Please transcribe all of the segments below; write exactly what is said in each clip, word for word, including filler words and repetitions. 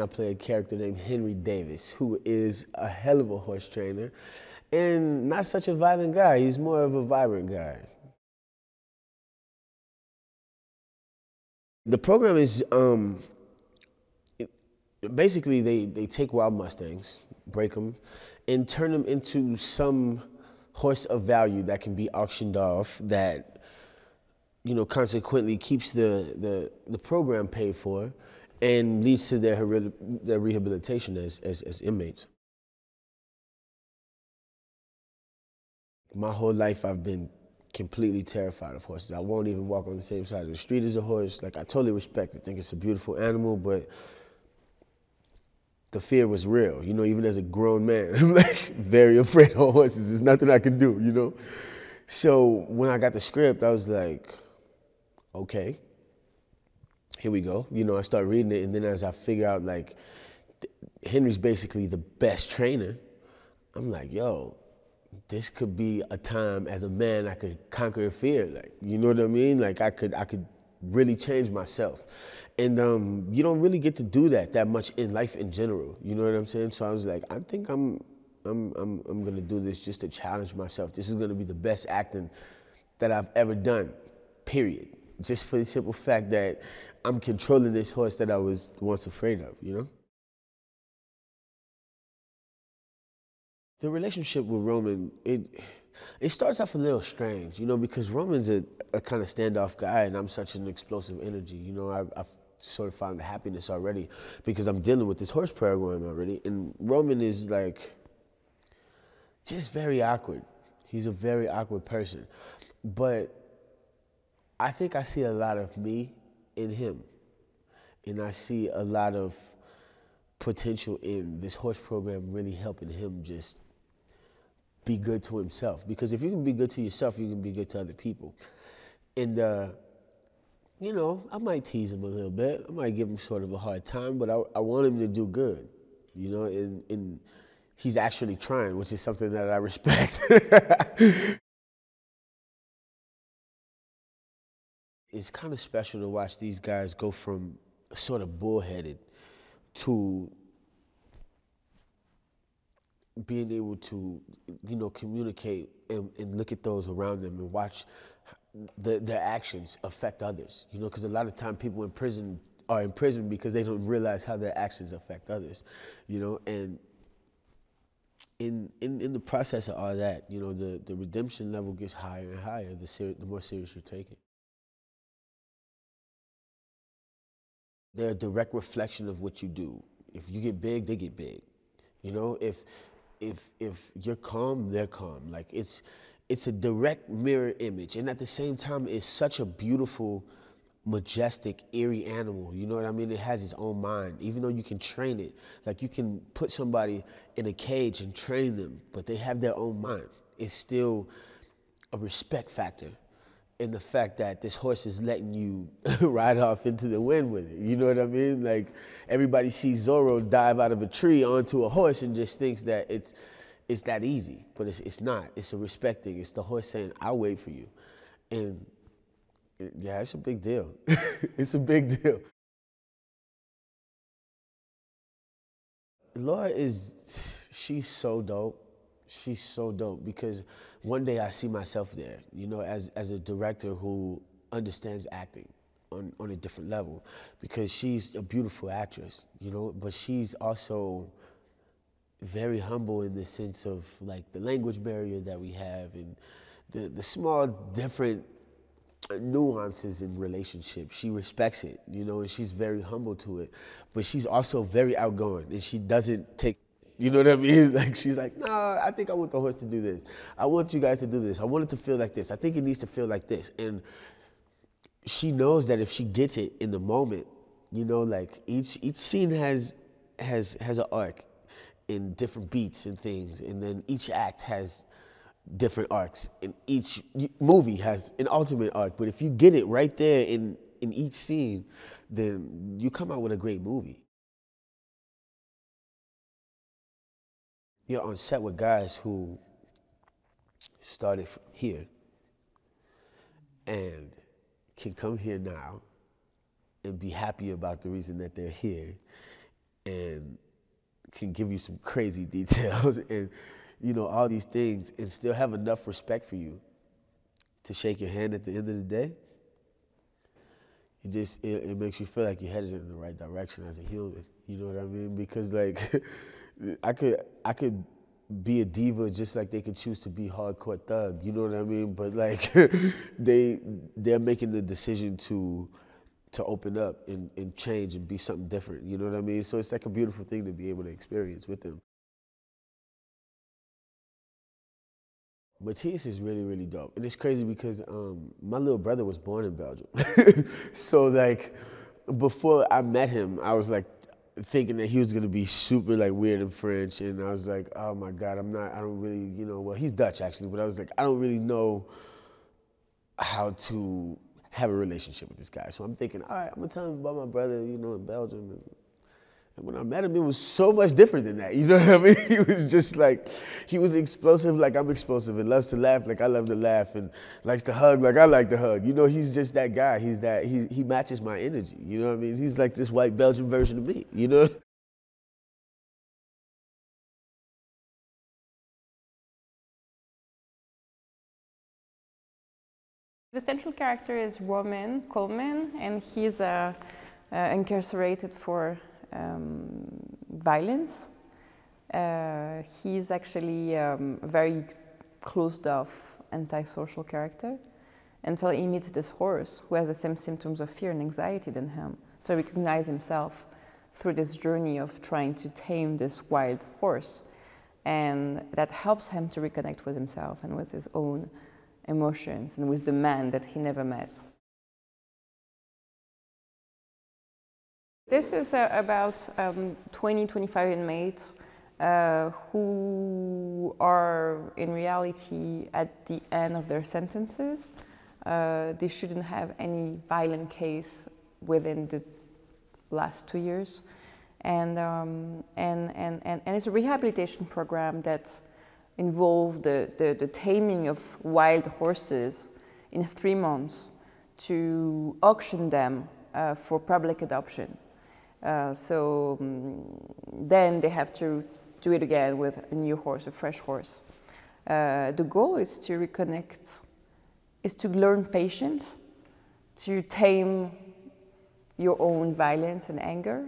I play a character named Henry Davis, who is a hell of a horse trainer and not such a violent guy. He's more of a vibrant guy. The program is, um, it, basically they, they take wild Mustangs, break them, and turn them into some horse of value that can be auctioned off that, you know, consequently keeps the, the, the program paid for and leads to their, their rehabilitation as, as, as inmates. My whole life I've been completely terrified of horses. I won't even walk on the same side of the street as a horse. Like, I totally respect it. I think it's a beautiful animal, but the fear was real. You know, even as a grown man, I'm like very afraid of horses. There's nothing I can do, you know? So when I got the script, I was like, okay, here we go. You know, I start reading it, and then as I figure out, like, Henry's basically the best trainer, I'm like, yo, this could be a time as a man I could conquer a fear. Like, you know what I mean? Like, I could, I could really change myself. And um, you don't really get to do that that much in life in general. You know what I'm saying? So I was like, I think I'm, I'm, I'm, I'm gonna do this just to challenge myself. This is gonna be the best acting that I've ever done, period. Just for the simple fact that I'm controlling this horse that I was once afraid of, you know? The relationship with Roman, it, it starts off a little strange, you know, because Roman's a, a kind of standoff guy and I'm such an explosive energy, you know, I, I've sort of found the happiness already because I'm dealing with this horse program already, and Roman is like, just very awkward. He's a very awkward person, but I think I see a lot of me in him, and I see a lot of potential in this horse program really helping him just be good to himself, because if you can be good to yourself, you can be good to other people. And, uh, you know, I might tease him a little bit. I might give him sort of a hard time, but I, I want him to do good, you know, and, and he's actually trying, which is something that I respect. It's kind of special to watch these guys go from sort of bullheaded to being able to, you know, communicate and, and look at those around them and watch the, their actions affect others, you know, because a lot of time people in prison are in prison because they don't realize how their actions affect others, you know, and in in, in the process of all that, you know, the, the redemption level gets higher and higher the, ser the more serious you take it. They're a direct reflection of what you do. If you get big, they get big. You know, if if if you're calm, they're calm. Like, it's it's a direct mirror image, and at the same time, it's such a beautiful, majestic, eerie animal. You know what I mean? It has its own mind, even though you can train it. Like, you can put somebody in a cage and train them, but they have their own mind. It's still a respect factor in the fact that this horse is letting you ride off into the wind with it. You know what I mean? Like, everybody sees Zorro dive out of a tree onto a horse and just thinks that it's, it's that easy, but it's, it's not. It's a respect thing. It's the horse saying, I'll wait for you. And it, yeah, it's a big deal. It's a big deal. Laura is, she's so dope. She's so dope, because one day I see myself there, you know, as, as a director who understands acting on, on a different level, because she's a beautiful actress, you know, but she's also very humble in the sense of, like, the language barrier that we have and the, the small different nuances in relationships. She respects it, you know, and she's very humble to it, but she's also very outgoing, and she doesn't take. You know what I mean? Like, she's like, nah, I think I want the horse to do this. I want you guys to do this. I want it to feel like this. I think it needs to feel like this. And she knows that if she gets it in the moment, you know, like, each each scene has has has an arc in different beats and things, and then each act has different arcs, and each movie has an ultimate arc. But if you get it right there in in each scene, then you come out with a great movie. You're on set with guys who started here and can come here now and be happy about the reason that they're here and can give you some crazy details and, you know, all these things, and still have enough respect for you to shake your hand at the end of the day. It just, it, it makes you feel like you're headed in the right direction as a human. You know what I mean? Because like, I could, I could be a diva just like they could choose to be hardcore thug. You know what I mean? But like, they, they're making the decision to, to open up and, and change and be something different. You know what I mean? So it's like a beautiful thing to be able to experience with them. Matthias is really, really dope. And it's crazy because um, my little brother was born in Belgium. So like, before I met him, I was like thinking that he was gonna be super like weird and French. And I was like, oh my God, I'm not, I don't really, you know, well, he's Dutch actually, but I was like, I don't really know how to have a relationship with this guy. So I'm thinking, all right, I'm gonna tell him about my brother, you know, in Belgium. And, And when I met him, it was so much different than that. You know what I mean? He was just like, he was explosive like I'm explosive, and loves to laugh like I love to laugh, and likes to hug like I like to hug. You know, he's just that guy. He's that, he, he matches my energy. You know what I mean? He's like this white Belgian version of me, you know? The central character is Roman Coleman, and he's uh, uh, incarcerated for Um, violence. Uh, he's actually um, a very closed-off, antisocial character until he meets this horse who has the same symptoms of fear and anxiety than him. So he recognizes himself through this journey of trying to tame this wild horse, and that helps him to reconnect with himself and with his own emotions and with the man that he never met. This is uh, about um, twenty, twenty-five inmates uh, who are in reality at the end of their sentences. Uh, they shouldn't have any violent case within the last two years. And, um, and, and, and, and it's a rehabilitation program that's involved the, the, the taming of wild horses in three months to auction them uh, for public adoption. Uh, so um, then they have to do it again with a new horse, a fresh horse. Uh, the goal is to reconnect, is to learn patience, to tame your own violence and anger.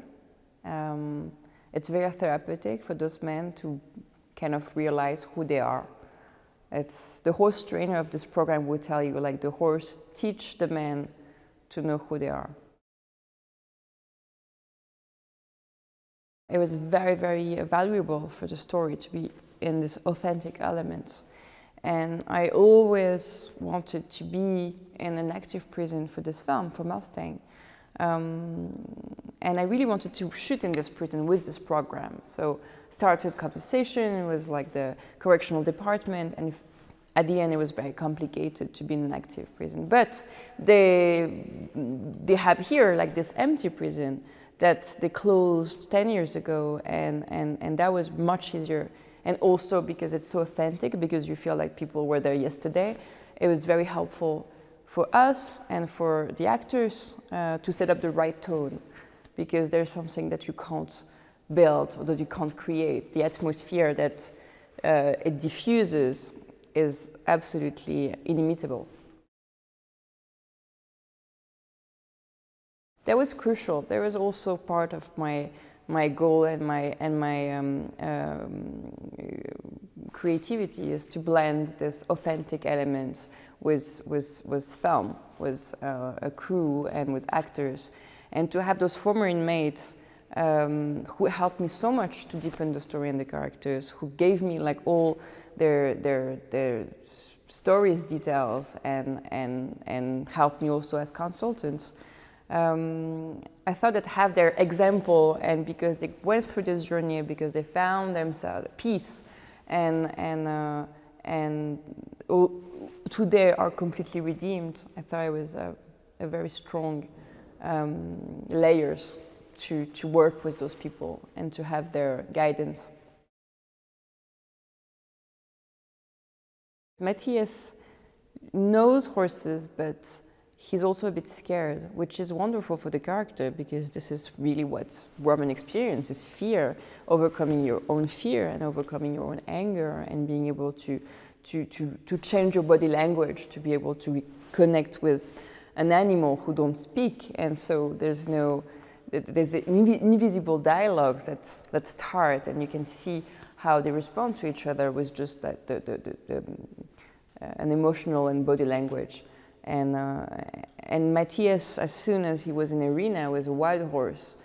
Um, it's very therapeutic for those men to kind of realize who they are. It's the horse trainer of this program will tell you, like, the horse teach the men to know who they are. It was very, very valuable for the story to be in this authentic elements. And I always wanted to be in an active prison for this film, for Mustang. Um, and I really wanted to shoot in this prison with this program. So started conversation with like the correctional department, and if, at the end it was very complicated to be in an active prison. But they, they have here like this empty prison that they closed ten years ago, and, and, and that was much easier. And also because it's so authentic, because you feel like people were there yesterday, it was very helpful for us and for the actors uh, to set up the right tone, because there's something that you can't build or that you can't create. The atmosphere that uh, it diffuses is absolutely inimitable. That was crucial. That was also part of my my goal and my and my um, um, creativity, is to blend this authentic elements with with with film, with uh, a crew and with actors, and to have those former inmates um, who helped me so much to deepen the story and the characters, who gave me like all their their their stories, details, and and and helped me also as consultants. Um, I thought that have their example, and because they went through this journey, because they found themselves peace, and and uh, and today are completely redeemed. I thought it was a, a very strong um, layers to to work with those people and to have their guidance. Matthias knows horses, but he's also a bit scared, which is wonderful for the character, because this is really what Roman experiences, fear, overcoming your own fear and overcoming your own anger and being able to, to, to, to change your body language, to be able to connect with an animal who don't speak. And so there's no, there's invisible dialogues that, that start, and you can see how they respond to each other with just that, the, the, the, the, uh, an emotional and body language. And, uh, and Matthias, as soon as he was in the arena, was a wild horse.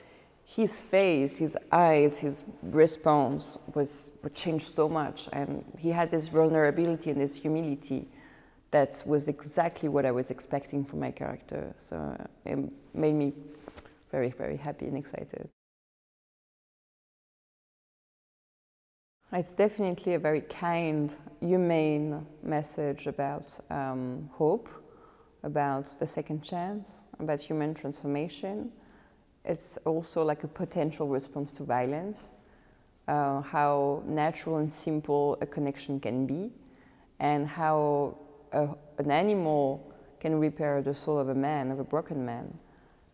His face, his eyes, his response was changed so much. And he had this vulnerability and this humility that was exactly what I was expecting from my character. So it made me very, very happy and excited. It's definitely a very kind, humane message about um, hope, about the second chance, about human transformation. It's also like a potential response to violence, uh, how natural and simple a connection can be, and how a, an animal can repair the soul of a man, of a broken man.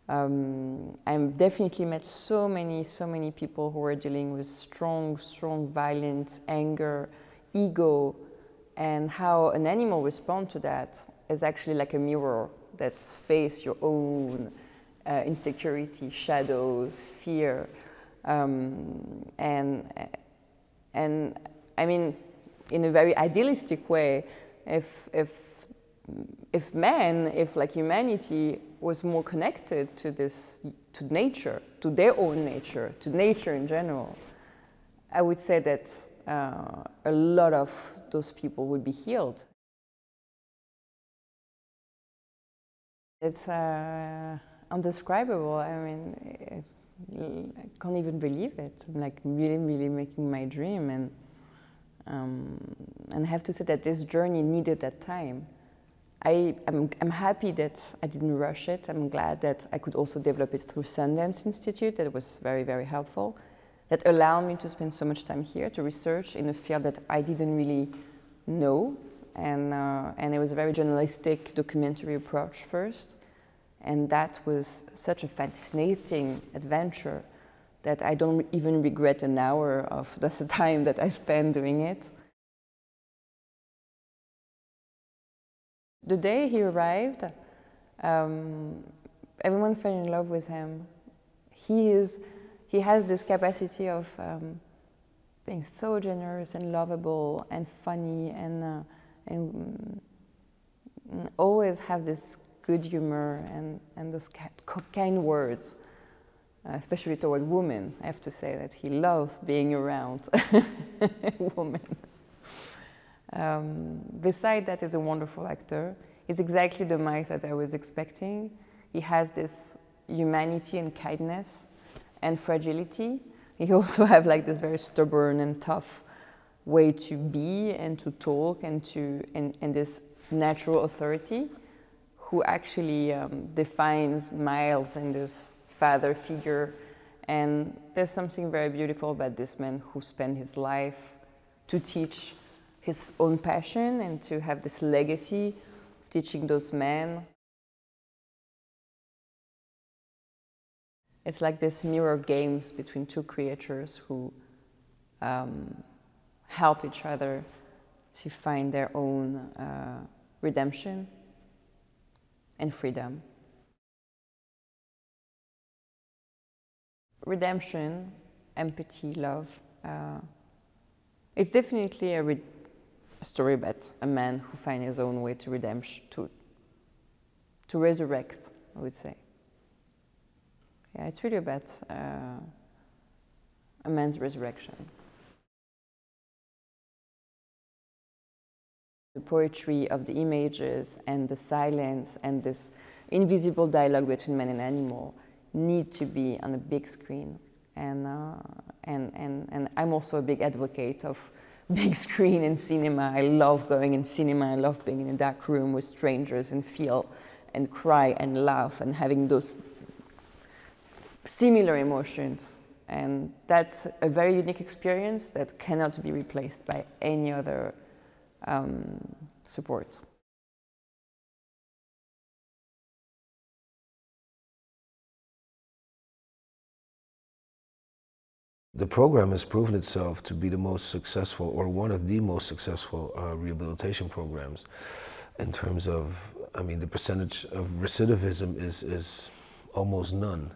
Um, I've definitely met so many, so many people who are dealing with strong, strong violence, anger, ego, and how an animal responds to that is actually like a mirror that faces your own uh, insecurity, shadows, fear. Um, and, and I mean, in a very idealistic way, if, if, if man, if like humanity was more connected to this, to nature, to their own nature, to nature in general, I would say that uh, a lot of those people would be healed. It's uh, indescribable. I mean, it's, I can't even believe it. I'm like really, really making my dream, and um, and I have to say that this journey needed that time. I, I'm, I'm happy that I didn't rush it. I'm glad that I could also develop it through Sundance Institute. That was very, very helpful. That allowed me to spend so much time here to research in a field that I didn't really know. And, uh, and it was a very journalistic documentary approach first. And that was such a fascinating adventure that I don't even regret an hour of the time that I spent doing it. The day he arrived, um, everyone fell in love with him. He, is, he has this capacity of um, being so generous and lovable and funny, and, uh, and, and always have this good humor and, and those kind words, uh, especially toward women. I have to say that he loves being around women. Um, beside that, he's a wonderful actor. He's exactly the Miles that I was expecting. He has this humanity and kindness and fragility. He also has like this very stubborn and tough way to be and to talk, and to and, and this natural authority, who actually um, defines Miles and this father figure. And there's something very beautiful about this man who spent his life to teach his own passion and to have this legacy of teaching those men. It's like this mirror games between two creatures who um, help each other to find their own uh, redemption and freedom. Redemption, empathy, love. Uh, it's definitely a re A story about a man who finds his own way to redemption, to, to resurrect, I would say. Yeah, it's really about uh, a man's resurrection. The poetry of the images and the silence and this invisible dialogue between man and animal need to be on a big screen. And, uh, and, and, and I'm also a big advocate of big screen and cinema. I love going in cinema. I love being in a dark room with strangers and feel and cry and laugh and having those similar emotions. And that's a very unique experience that cannot be replaced by any other um, support. The program has proven itself to be the most successful, or one of the most successful uh, rehabilitation programs in terms of, I mean, the percentage of recidivism is, is almost none.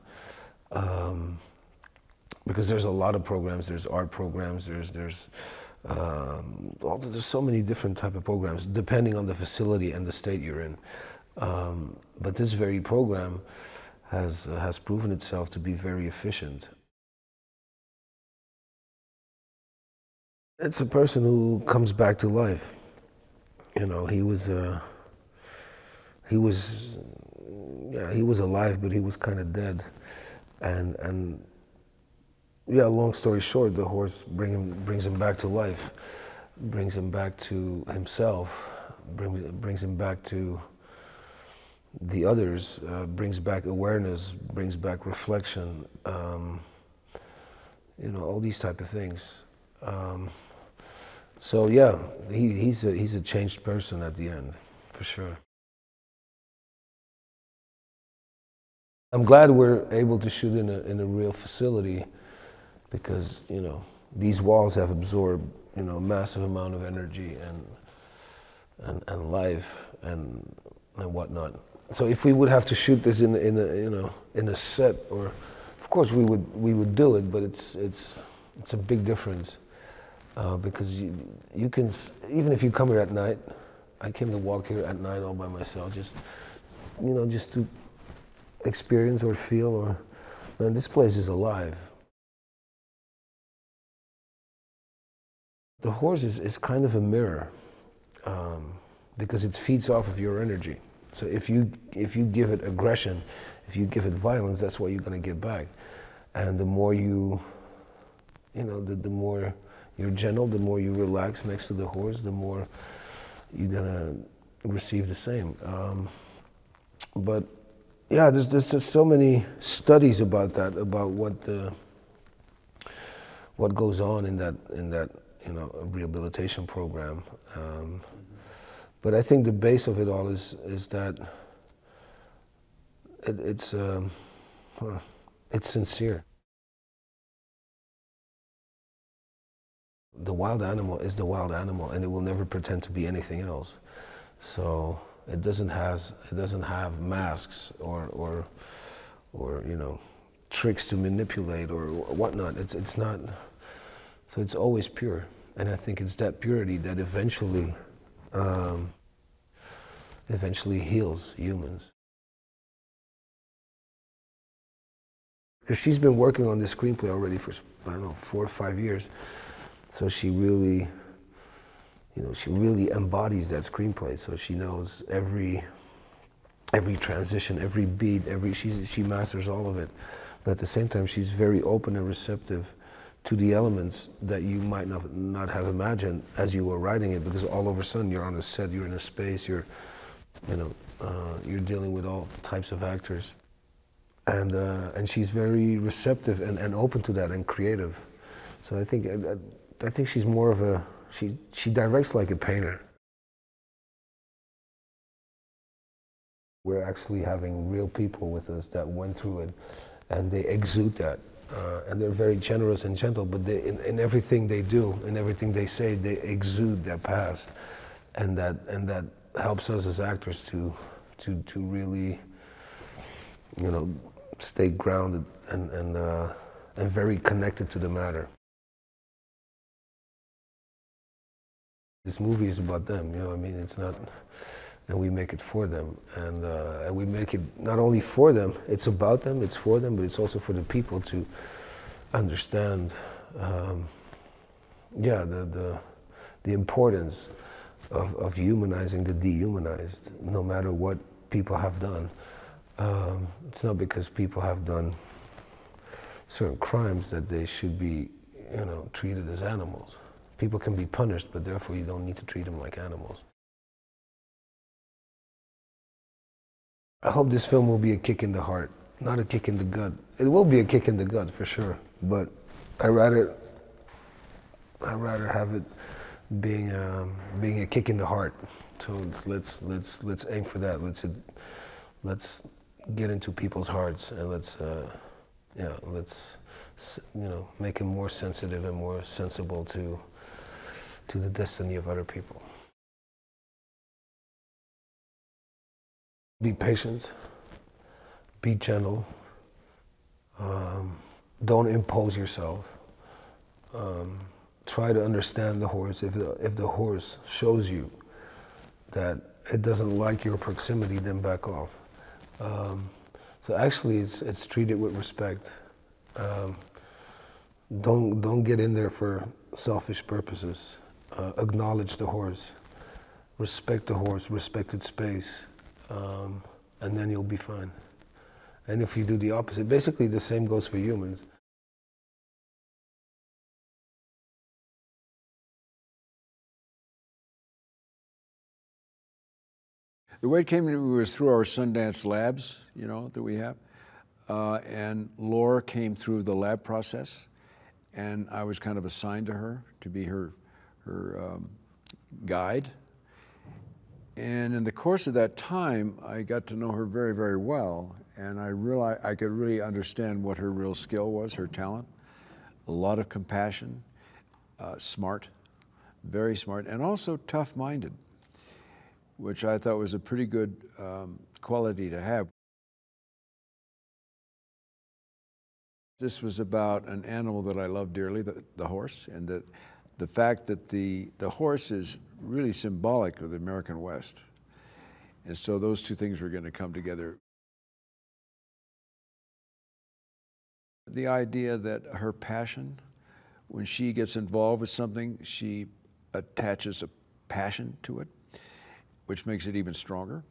Um, because there's a lot of programs, there's art programs, there's, there's, um, all, there's so many different type of programs, depending on the facility and the state you're in. Um, but this very program has, uh, has proven itself to be very efficient. It's a person who comes back to life. You know, he was, uh, he was, yeah, he was alive, but he was kind of dead. And, and yeah, long story short, the horse bring him, brings him back to life, brings him back to himself, bring, brings him back to the others, uh, brings back awareness, brings back reflection, um, you know, all these type of things. Um, so yeah, he, he's, a, he's a changed person at the end, for sure. I'm glad we're able to shoot in a, in a real facility because, you know, these walls have absorbed, you know, a massive amount of energy and, and, and life and, and whatnot. So if we would have to shoot this in, in a, you know, in a set, or, of course we would, we would do it, but it's, it's, it's a big difference. Uh, because you, you can, even if you come here at night, I came to walk here at night all by myself, just, you know, just to experience or feel, or, man, this place is alive. The horse is, is kind of a mirror, um, because it feeds off of your energy. So if you, if you give it aggression, if you give it violence, that's what you're gonna get back. And the more you, you know, the, the more you're gentle, the more you relax next to the horse, the more you're gonna receive the same. Um, but yeah, there's, there's just so many studies about that, about what the what goes on in that in that you know rehabilitation program. Um, but I think the base of it all is is that it, it's um, it's sincere. The wild animal is the wild animal, and it will never pretend to be anything else. So it doesn't has it doesn't have masks or or or you know tricks to manipulate or whatnot. It's it's not. So it's always pure, and I think it's that purity that eventually um, eventually heals humans. Because she's been working on this screenplay already for I don't know four or five years. So she really, you know, she really embodies that screenplay. So she knows every, every transition, every beat, every, she's, she masters all of it. But at the same time, she's very open and receptive to the elements that you might not, not have imagined as you were writing it, because all of a sudden you're on a set, you're in a space, you're, you know, uh, you're dealing with all types of actors. And, uh, and she's very receptive and, and open to that and creative. So I think, uh, I think she's more of a, she, she directs like a painter. We're actually having real people with us that went through it, and they exude that. Uh, and they're very generous and gentle, but they, in, in everything they do, in everything they say, they exude their past. And that, and that helps us as actors to, to, to really, you know, stay grounded and, and, uh, and very connected to the matter. This movie is about them, you know what I mean? It's not, and we make it for them. And, uh, and we make it not only for them, it's about them, it's for them, but it's also for the people to understand, um, yeah, the, the, the importance of, of humanizing the dehumanized, no matter what people have done. Um, it's not because people have done certain crimes that they should be, you know, treated as animals. People can be punished, but therefore you don't need to treat them like animals. I hope this film will be a kick in the heart, not a kick in the gut. It will be a kick in the gut for sure, but I rather, I rather have it being a, being a kick in the heart. So let's let's let's aim for that. Let's let's get into people's hearts and let's uh, yeah let's you know, make him more sensitive and more sensible to, to the destiny of other people. Be patient, be gentle, um, don't impose yourself. Um, try to understand the horse. If the, if the horse shows you that it doesn't like your proximity, then back off. Um, so actually it's, it's treated with respect. Um, don't, don't get in there for selfish purposes. Uh, acknowledge the horse, respect the horse, respect its space, um, and then you'll be fine. And if you do the opposite, basically the same goes for humans. The way it came to me was through our Sundance labs, you know, that we have. Uh, and Laura came through the lab process, and I was kind of assigned to her to be her, her um, guide. And in the course of that time, I got to know her very, very well, and I realized I could really understand what her real skill was, her talent, a lot of compassion, uh, smart, very smart, and also tough-minded, which I thought was a pretty good um, quality to have. This was about an animal that I love dearly, the, the horse, and that the fact that the, the horse is really symbolic of the American West. And so those two things were going to come together. The idea that her passion, when she gets involved with something, she attaches a passion to it, which makes it even stronger.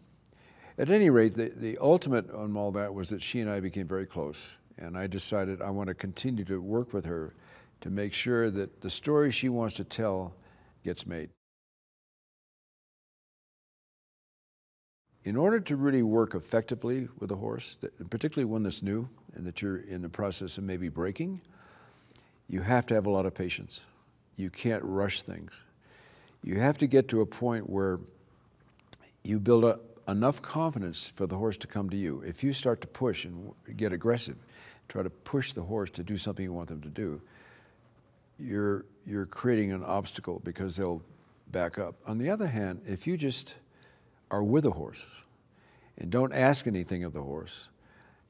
At any rate, the, the ultimate on all that was that she and I became very close, and I decided I want to continue to work with her to make sure that the story she wants to tell gets made. In order to really work effectively with a horse, particularly one that's new and that you're in the process of maybe breaking, you have to have a lot of patience. You can't rush things. You have to get to a point where you build up enough confidence for the horse to come to you. If you start to push and get aggressive, try to push the horse to do something you want them to do, you're, you're creating an obstacle because they'll back up. On the other hand, if you just are with a horse and don't ask anything of the horse,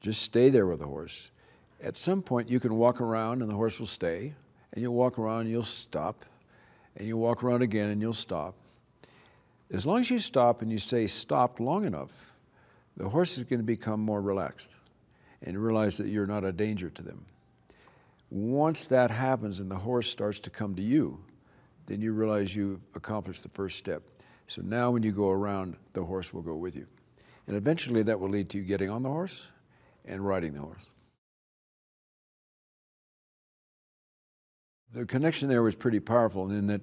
just stay there with the horse, at some point you can walk around and the horse will stay, and you'll walk around and you'll stop, and you'll walk around again and you'll stop. As long as you stop and you stay stopped long enough, the horse is going to become more relaxed and realize that you're not a danger to them. Once that happens and the horse starts to come to you, then you realize you've accomplished the first step. So now when you go around, the horse will go with you. And eventually that will lead to you getting on the horse and riding the horse. The connection there was pretty powerful in that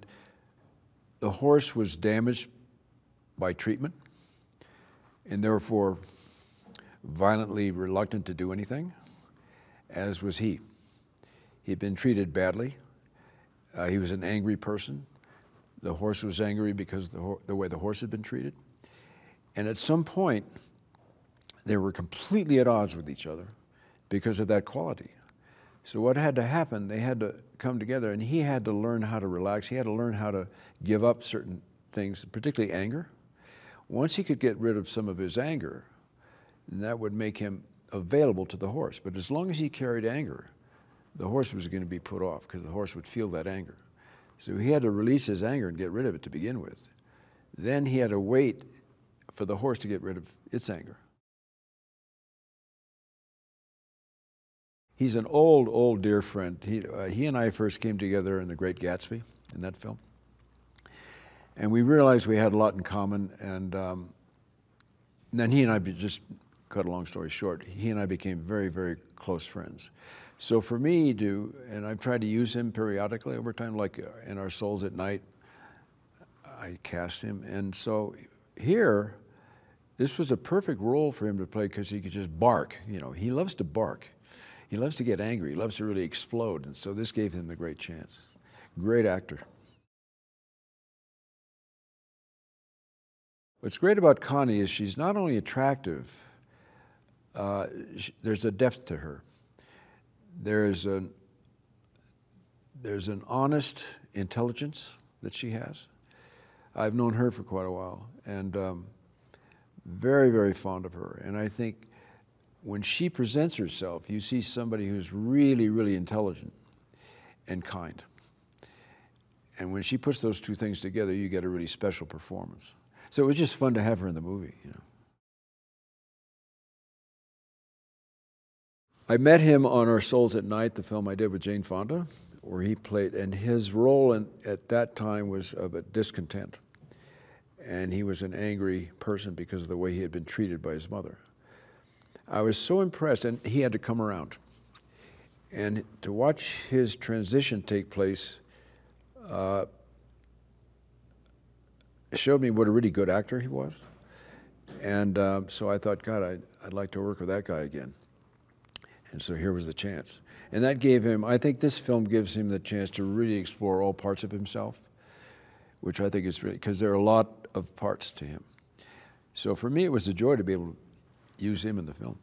the horse was damaged by treatment and therefore violently reluctant to do anything, as was he. He'd been treated badly. Uh, he was an angry person. The horse was angry because of the, the way the horse had been treated. And at some point, they were completely at odds with each other because of that quality. So what had to happen, they had to come together, and he had to learn how to relax. He had to learn how to give up certain things, particularly anger. Once he could get rid of some of his anger, that would make him available to the horse. But as long as he carried anger, the horse was going to be put off because the horse would feel that anger. So he had to release his anger and get rid of it to begin with. Then he had to wait for the horse to get rid of its anger. He's an old, old dear friend. He, uh, he and I first came together in The Great Gatsby, in that film. And we realized we had a lot in common, and um, then he and I, just cut a long story short, he and I became very, very close friends. So for me to, and I've tried to use him periodically over time, like in Our Souls at Night, I cast him. And so here, this was a perfect role for him to play because he could just bark. You know, he loves to bark. He loves to get angry, he loves to really explode, and so this gave him a great chance. Great actor. What's great about Connie is she's not only attractive, uh, she, there's a depth to her. There's an there's an honest intelligence that she has. I've known her for quite a while, and um, very, very fond of her. And I think when she presents herself, you see somebody who's really, really intelligent and kind. And when she puts those two things together, you get a really special performance. So it was just fun to have her in the movie, you know. I met him on Our Souls at Night, the film I did with Jane Fonda, where he played, and his role in, at that time was of a discontent. And he was an angry person because of the way he had been treated by his mother. I was so impressed, and he had to come around. And to watch his transition take place uh, showed me what a really good actor he was. And um, so I thought, God, I'd, I'd like to work with that guy again. And so here was the chance. And that gave him, I think this film gives him the chance to really explore all parts of himself, which I think is really, because there are a lot of parts to him. So for me, it was a joy to be able to use him in the film.